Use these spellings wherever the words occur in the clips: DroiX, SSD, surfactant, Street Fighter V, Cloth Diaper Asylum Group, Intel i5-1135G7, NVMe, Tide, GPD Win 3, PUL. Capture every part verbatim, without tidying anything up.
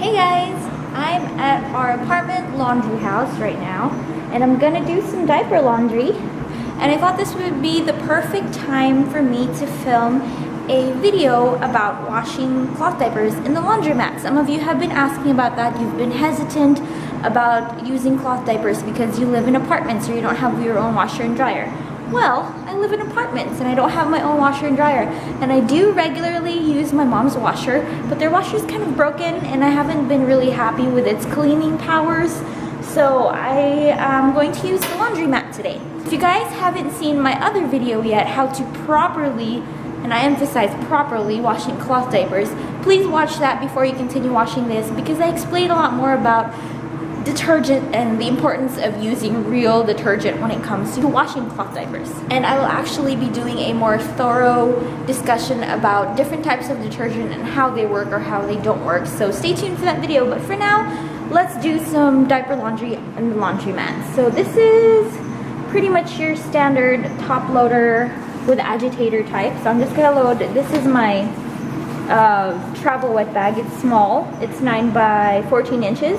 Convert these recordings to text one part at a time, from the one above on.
Hey guys, I'm at our apartment laundry house right now, and I'm gonna do some diaper laundry. And I thought this would be the perfect time for me to film a video about washing cloth diapers in the laundromat. Some of you have been asking about that. You've been hesitant about using cloth diapers because you live in apartments or you don't have your own washer and dryer. Well, I live in apartments and I don't have my own washer and dryer, and I do regularly use my mom's washer, but their washer's kind of broken and I haven't been really happy with its cleaning powers, so I am going to use the laundromat today. If you guys haven't seen my other video yet, how to properly, and I emphasize properly, washing cloth diapers, please watch that before you continue watching this, because I explain a lot more about detergent and the importance of using real detergent when it comes to washing cloth diapers. And I will actually be doing a more thorough discussion about different types of detergent and how they work or how they don't work, so stay tuned for that video. But for now, let's do some diaper laundry in the laundromat. So this is pretty much your standard top loader with agitator type, so I'm just gonna load. This is my uh, travel wet bag. It's small, it's nine by fourteen inches,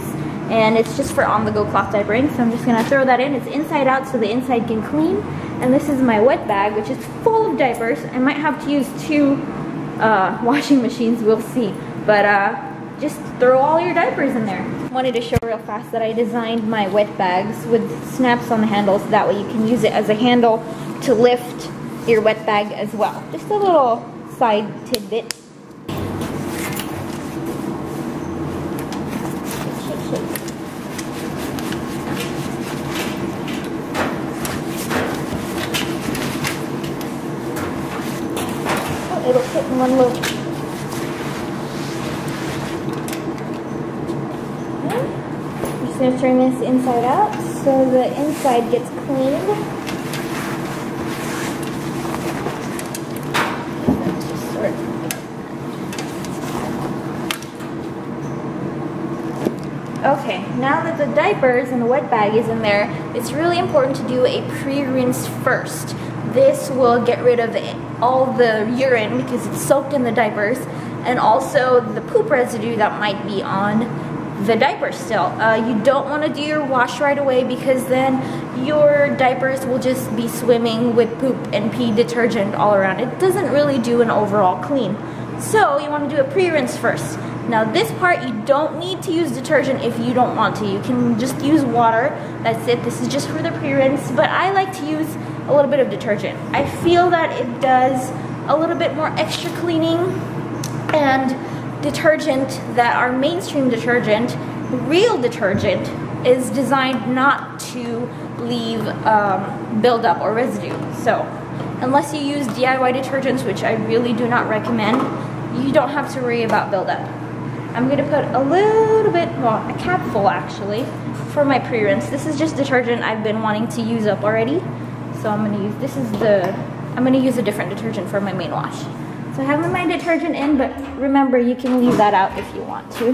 and it's just for on-the-go cloth diapering, so I'm just gonna throw that in. It's inside out so the inside can clean. And this is my wet bag, which is full of diapers. I might have to use two uh, washing machines, we'll see. But uh, just throw all your diapers in there. I wanted to show real fast that I designed my wet bags with snaps on the handles, so that way you can use it as a handle to lift your wet bag as well. Just a little side tidbit. It'll fit in one load. Okay. I'm just going to turn this inside out so the inside gets cleaned. Just sort of... Okay, now that the diapers and the wet bag is in there, it's really important to do a pre-rinse first. This will get rid of all the urine because it's soaked in the diapers, and also the poop residue that might be on the diaper still. Uh, you don't want to do your wash right away because then your diapers will just be swimming with poop and pee detergent all around. It doesn't really do an overall clean. So you want to do a pre-rinse first. Now this part, you don't need to use detergent if you don't want to. You can just use water, that's it. This is just for the pre-rinse, but I like to use a little bit of detergent. I feel that it does a little bit more extra cleaning, and detergent that our mainstream detergent, real detergent, is designed not to leave um, buildup or residue. So unless you use D I Y detergents, which I really do not recommend, you don't have to worry about buildup. I'm going to put a little bit, well, a capful actually, for my pre-rinse. This is just detergent I've been wanting to use up already. So I'm gonna use, this is the, I'm gonna use a different detergent for my main wash. So I have my detergent in, but remember you can leave that out if you want to.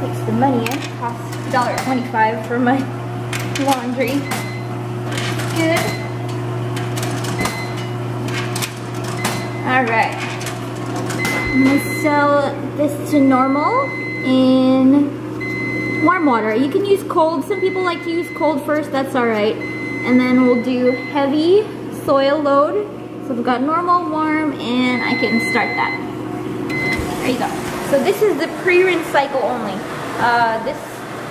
Takes the money in, costs a dollar twenty-five for my laundry. Good. All right. I'm gonna sell this to normal in warm water. You can use cold, some people like to use cold first, that's all right. And then we'll do heavy soil load. So we've got normal, warm, and I can start that. There you go. So this is the pre-rinse cycle only. Uh, this,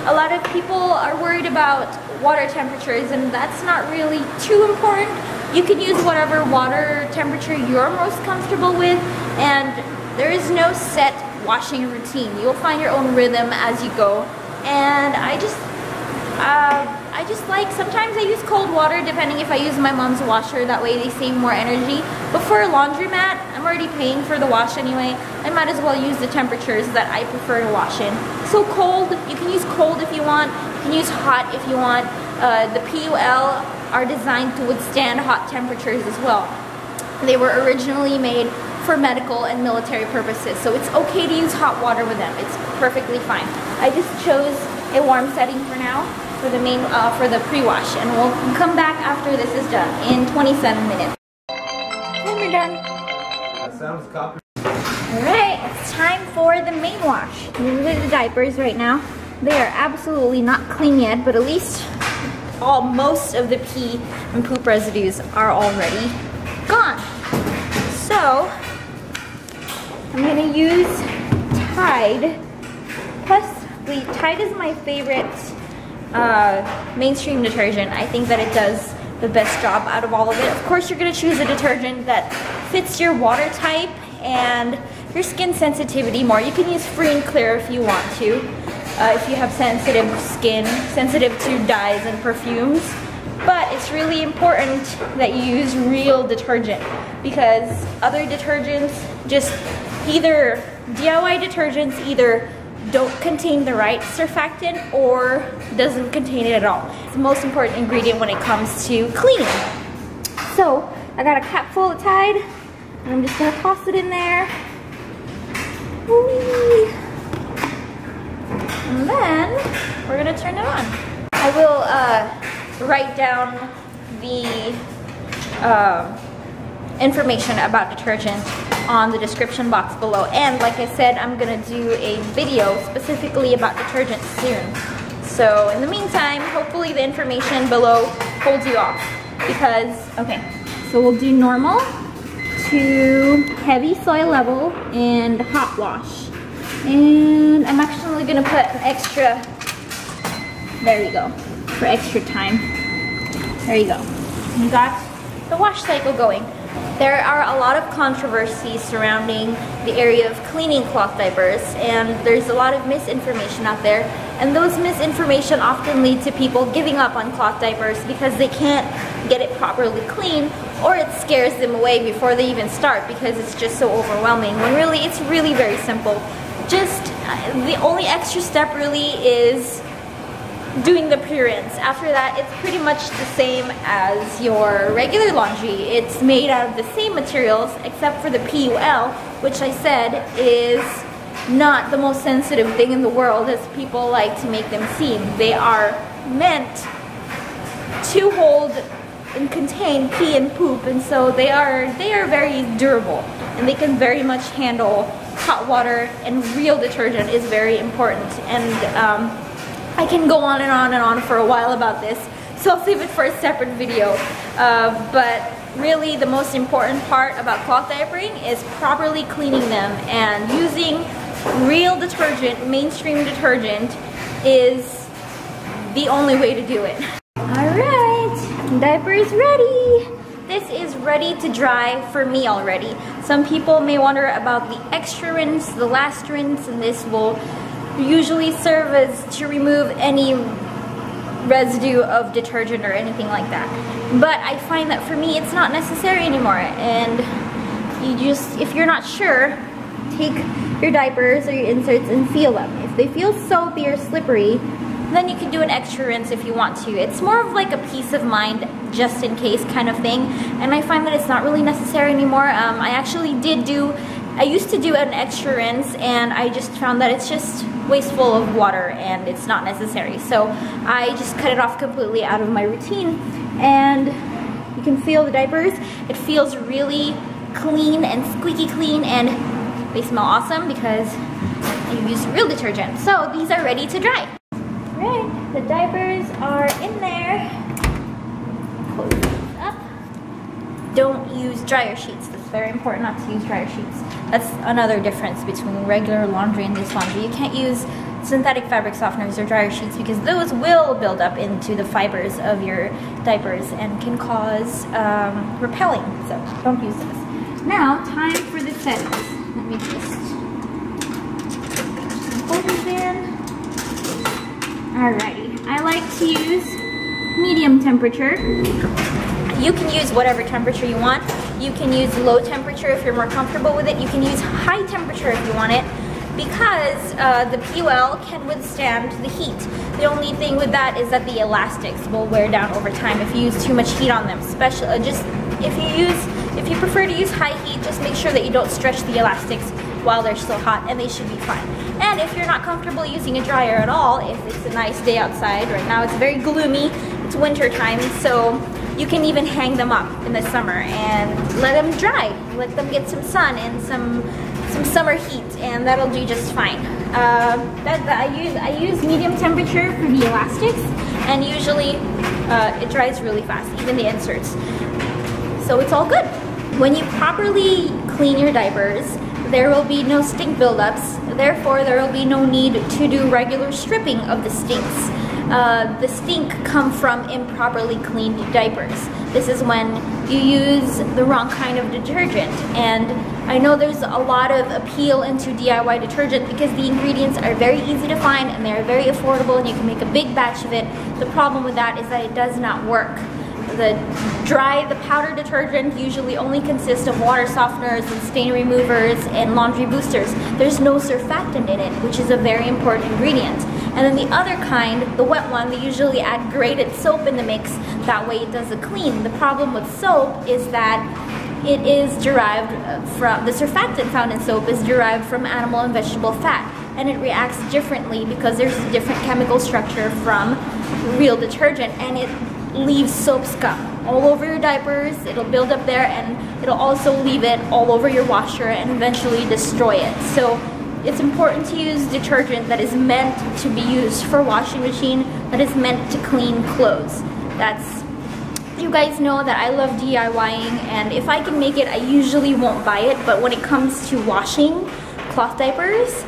a lot of people are worried about water temperatures, and that's not really too important. You can use whatever water temperature you're most comfortable with, and there is no set washing routine. You'll find your own rhythm as you go. And I just, uh, I just like, sometimes I use cold water depending if I use my mom's washer, that way they save more energy. But for a laundromat, I'm already paying for the wash anyway. I might as well use the temperatures that I prefer to wash in. So cold, you can use cold if you want, you can use hot if you want. Uh, the P U L are designed to withstand hot temperatures as well. They were originally made for medical and military purposes, so it's okay to use hot water with them. It's perfectly fine. I just chose a warm setting for now, for the main, uh, for the pre-wash, and we'll come back after this is done in twenty-seven minutes. And we're done. That sounds copy. Alright, it's time for the main wash. These are the diapers right now. They are absolutely not clean yet, but at least all most of the pee and poop residues are already gone. So, I'm gonna use Tide. Plus, the Tide is my favorite uh, mainstream detergent. I think that it does the best job out of all of it. Of course, you're gonna choose a detergent that fits your water type and your skin sensitivity more. You can use free and clear if you want to, uh, if you have sensitive skin, sensitive to dyes and perfumes. But it's really important that you use real detergent, because other detergents, just either D I Y detergents either don't contain the right surfactant or doesn't contain it at all. It's the most important ingredient when it comes to cleaning. So I got a cap full of Tide, and I'm just gonna toss it in there. Whee. And then we're gonna turn it on. I will uh, write down the uh, information about detergent on the description box below, and like I said, I'm gonna do a video specifically about detergent soon. So in the meantime, hopefully the information below holds you off, because, okay, so we'll do normal to heavy soil level and hot wash. And I'm actually gonna put extra, there you go, for extra time. There you go. We got the wash cycle going. There are a lot of controversies surrounding the area of cleaning cloth diapers, and there's a lot of misinformation out there, and those misinformation often lead to people giving up on cloth diapers because they can't get it properly clean, or it scares them away before they even start because it's just so overwhelming, when really it's really very simple. Just uh, the only extra step really is doing the pre-rinse. After that, it's pretty much the same as your regular laundry. It's made out of the same materials, except for the P U L, which I said is not the most sensitive thing in the world as people like to make them seem. They are meant to hold and contain pee and poop, and so they are they are very durable, and they can very much handle hot water, and real detergent is very important. And um, I can go on and on and on for a while about this, so I'll save it for a separate video. Uh, but really the most important part about cloth diapering is properly cleaning them, and using real detergent, mainstream detergent, is the only way to do it. Alright, diaper is ready! This is ready to dry for me already. Some people may wonder about the extra rinse, the last rinse, and this will usually serve as to remove any residue of detergent or anything like that. But I find that for me it's not necessary anymore, and you just, if you're not sure, take your diapers or your inserts and feel them. If they feel soapy or slippery, then you can do an extra rinse if you want to. It's more of like a peace of mind, just in case kind of thing, and I find that it's not really necessary anymore. Um, I actually did do I used to do an extra rinse, and I just found that it's just wasteful of water and it's not necessary. So I just cut it off completely out of my routine, and you can feel the diapers. It feels really clean and squeaky clean, and they smell awesome because I use real detergent. So these are ready to dry. All right, the diapers are in there. Close these up. Don't use dryer sheets. It's very important not to use dryer sheets. That's another difference between regular laundry and this laundry. You can't use synthetic fabric softeners or dryer sheets, because those will build up into the fibers of your diapers and can cause um, repelling. So don't use those. Now, time for the settings. Let me just fold it in. Alrighty. I like to use medium temperature. You can use whatever temperature you want. You can use low temperature if you're more comfortable with it. You can use high temperature if you want it, because uh, the P U L can withstand the heat. The only thing with that is that the elastics will wear down over time if you use too much heat on them. Especially, uh, just if you use, if you prefer to use high heat, just make sure that you don't stretch the elastics while they're still hot, and they should be fine. And if you're not comfortable using a dryer at all, if it's a nice day outside, right now it's very gloomy, it's winter time, so you can even hang them up in the summer and let them dry. Let them get some sun and some some summer heat, and that'll do just fine. Uh, that, that I use I use medium temperature for the elastics, and usually uh, it dries really fast, even the inserts. So it's all good. When you properly clean your diapers, there will be no stink buildups. Therefore, there will be no need to do regular stripping of the stinks. Uh, the stink come from improperly cleaned diapers. This is when you use the wrong kind of detergent. And I know there's a lot of appeal into D I Y detergent because the ingredients are very easy to find and they're very affordable and you can make a big batch of it. The problem with that is that it does not work. The dry, the powder detergent usually only consists of water softeners and stain removers and laundry boosters. There's no surfactant in it, which is a very important ingredient. And then the other kind, the wet one, they usually add grated soap in the mix. That way it does a clean. The problem with soap is that it is derived from, the surfactant found in soap is derived from animal and vegetable fat. And it reacts differently because there's a different chemical structure from real detergent, and it leaves soap scum all over your diapers. It'll build up there, and it'll also leave it all over your washer and eventually destroy it. So it's important to use detergent that is meant to be used for washing machine, that is meant to clean clothes. That's, you guys know that I love DIYing, and if I can make it, I usually won't buy it, but when it comes to washing cloth diapers,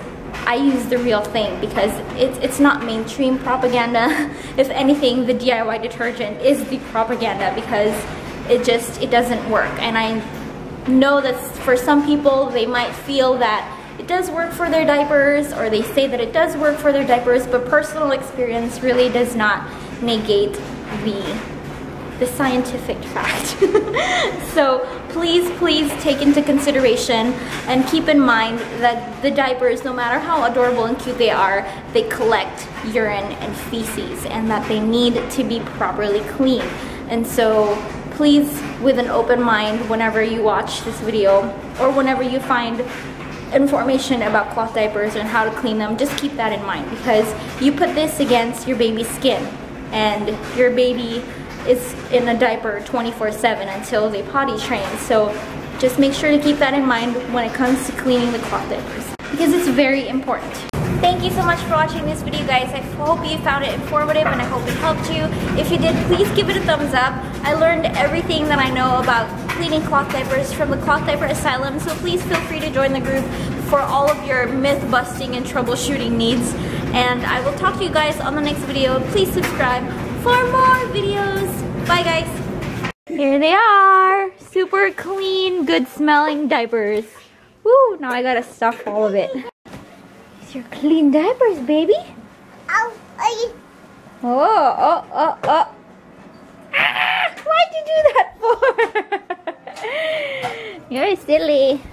I use the real thing because it's, it's not mainstream propaganda. If anything, the D I Y detergent is the propaganda because it just, it doesn't work. And I know that for some people, they might feel that it does work for their diapers, or they say that it does work for their diapers, but personal experience really does not negate the the scientific fact. So please, please take into consideration and keep in mind that the diapers, no matter how adorable and cute they are, they collect urine and feces, and that they need to be properly cleaned. And so please, with an open mind, whenever you watch this video or whenever you find information about cloth diapers and how to clean them, just keep that in mind, because you put this against your baby's skin, and your baby is in a diaper twenty-four seven until they potty train. So just make sure to keep that in mind when it comes to cleaning the cloth diapers, because it's very important. Thank you so much for watching this video, guys. I hope you found it informative, and I hope it helped you. If you did, please give it a thumbs up. I learned everything that I know about cleaning cloth diapers from the Cloth Diaper Asylum, so please feel free to join the group for all of your myth busting and troubleshooting needs. And I will talk to you guys on the next video. Please subscribe for more videos. Bye, guys. Here they are. Super clean, good smelling diapers. Woo, now I gotta stuff all of it. These are clean diapers, baby. Oh, oh, oh, oh. Ah, why'd you do that for? You're silly.